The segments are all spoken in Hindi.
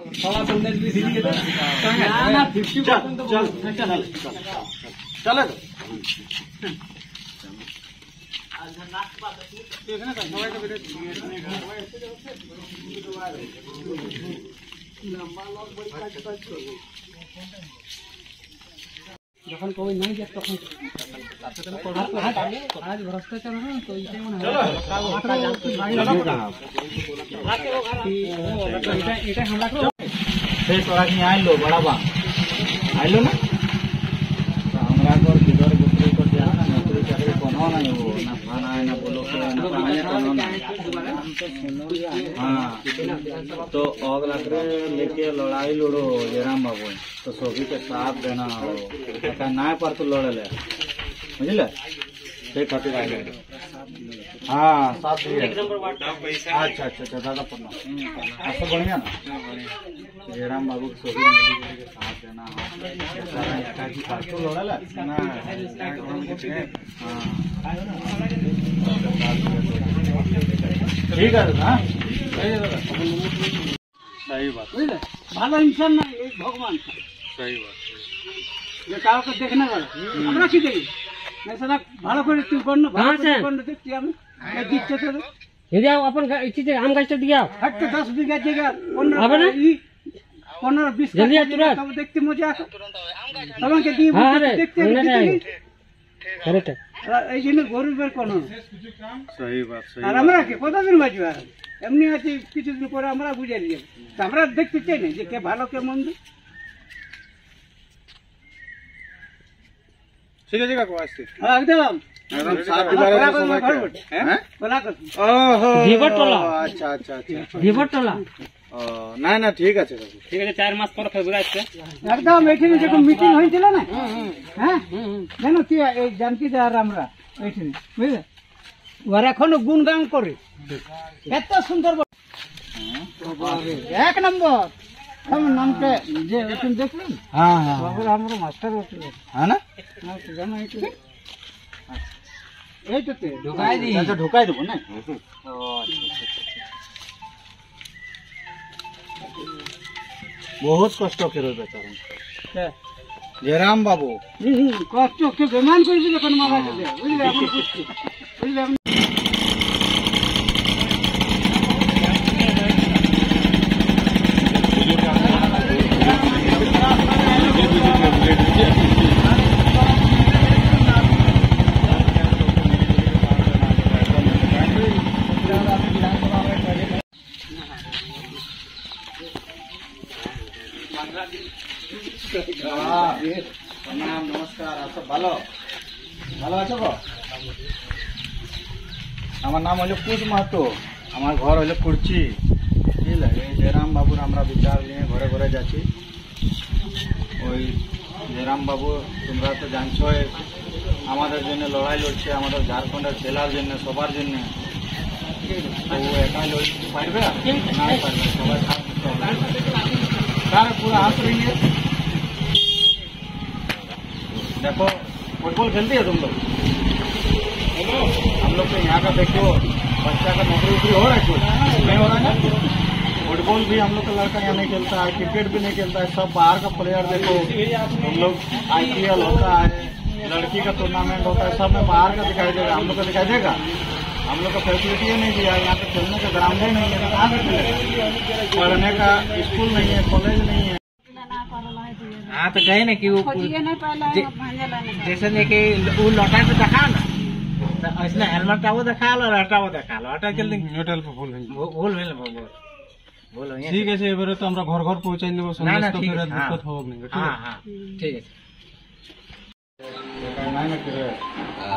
जखन कोई नहीं जब तक आज भ्रष्टाचार है तो इसे हमला शेष वाला नहीं आए लो बड़ा बा आए लो ना हमरा को इधर गुटरी को दिया ना नौकरी करे कोनो नहीं हो ना खाना है ना बोलो ना पानी कोनो नहीं। हां तो और लकड़े लेके लड़ाई लड़ो जयराम बाबू तो सभी के साथ देना हो का ना पर तो लड़ ले समझले से खातिर आए। हां साथ में एक नंबर वार्ड का पैसा अच्छा अच्छा दादा पन्ना सब बढ़िया ना जयराम बाबू के साथ देना ठीक है ना सही बात भला इंसान ना एक भगवान सही बात ये का देखने वाला हमरा की देगी मैं सदा भला करे तू बन बन देखती हम मैं दिखते तो ये जाओ अपन इसी से आम गाछ दिया हट 10 बीघा जगह 15-20 जल्दी तुरंत तब देखते मुझे तब के दी देखते करेक्ट है ये में गोरु पर कोनो सही बात सही और हमरा के कोदा दिन बाजवा हमनी आती कुछ दिन पर हमरा बुझे लिए हमरा देखते छै ने जे के भालो के मंद ठीक है जगह को आस्ते हां एकदम एकदम साथ दिलारा हैं कोला कर ओहो जीवट टोला अच्छा अच्छा अच्छा जीवट टोला ना ना ठीक है ठीक है 4 मास पर फेब्रुआरी से एकदम एठिन जे मीटिंग होई दिला ना हैं जानो की एक जानकी जा हमरा एठिन बुझले वरा खन गुणगान करे एत सुंदर एक नंबर हम नाम के जे एठिन देखली। हां हां बाबू हमरो मास्टर होते है ना नाम से जानो एठिन ए तोते ढोकाई दी तो ढोकाई देबो ना। अच्छा बहुत कष्ट कर बेचारा जयराम बाबू कष्ट के बेमान कर दे जखन मारा दे बुझले अपन कुछ बुझले प्रणाम नमस्कार आप सब भलो भलो आछो गो हमार नाम हलो कुश महतो हमार घर हलो कुर्ची बुझल जयराम बाबू हमारा विचार लिए घरे घरे जाची ओई जयराम बाबू तुम्हारा तो जानछो हमारे जन्य लड़ाई लड़छे हमारे झारखंड सेलार जन्य सबार जन्य तो एका लड़ते पारबे ना पारबे सबार साथ पूरा हाथ रहिए। देखो फुटबॉल खेलती है तुम लोग हम लोग तो यहाँ का देखो बच्चा का नौकरी उकरी हो रहा है नहीं हो रहा है। फुटबॉल भी हम लोग का लड़का यहाँ नहीं खेलता है क्रिकेट भी नहीं खेलता है सब बाहर का प्लेयर देखो हम लोग IPL होता है लड़की का टूर्नामेंट होता है सब में बाहर का दिखाई देगा हम लोग का दिखाई देगा हम लोग का फैसिलिटी ही नहीं दिया यहाँ पे खेलने का ग्राउंड ही नहीं है कहाँ से खेलेगा पढ़ने का स्कूल नहीं है कॉलेज नहीं है। हाँ तो कहे ना कि वो जैसे लेके वो लौटा से दिखा ना तो इसने हेलमेट वो दिखा लो और हटाओ दिखा लो हटा चल होटल पे भूल भूल भूल भूल ठीक है एक बार तो हमरा घर घर पहुंचा देबो संदेश तो फिर दिक्कत होब नहीं। हां हां ठीक है ना ना करे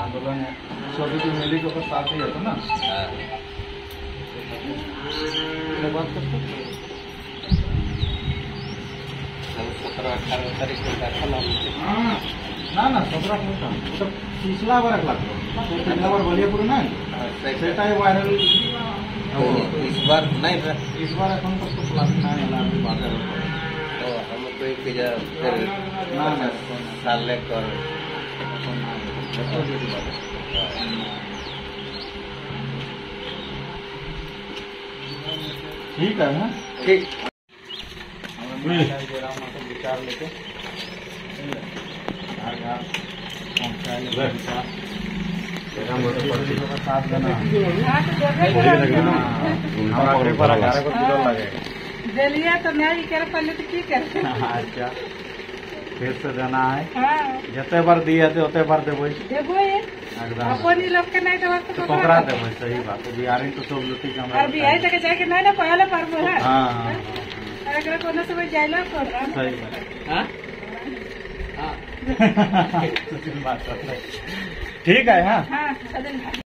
आंदोलन सभी को मिली के ऊपर साथ ही है ना ये बात करते 17-18 तारीख को दाखिल हम ना ना 17 होता तो पिछला बार लाख तो पिछला बार बलियापुर ना सेटा है वायरल इस बार नहीं था इस बार अपन को तो क्लास ना वाला भी बात है तो हम तो एक जा फिर ना ना साल ले कर ठीक है ना ठीक। विचार लेके साथ देना पर 11 को किलो लगेगा। जलिया तो नहीं कर पहले तो की करते अच्छा फिर से देना है जते बार दिए थे उतने बार देबो देबो है अपन ही लोग के नहीं देबो तो पकड़ा देबो। सही बात है बिहारी तो सब लोटी के हमरा अभी आई तक जाके नहीं ना पहले परबो है। हां अगर कोनो से जाइला कर सही बात हां हां ठीक है। हां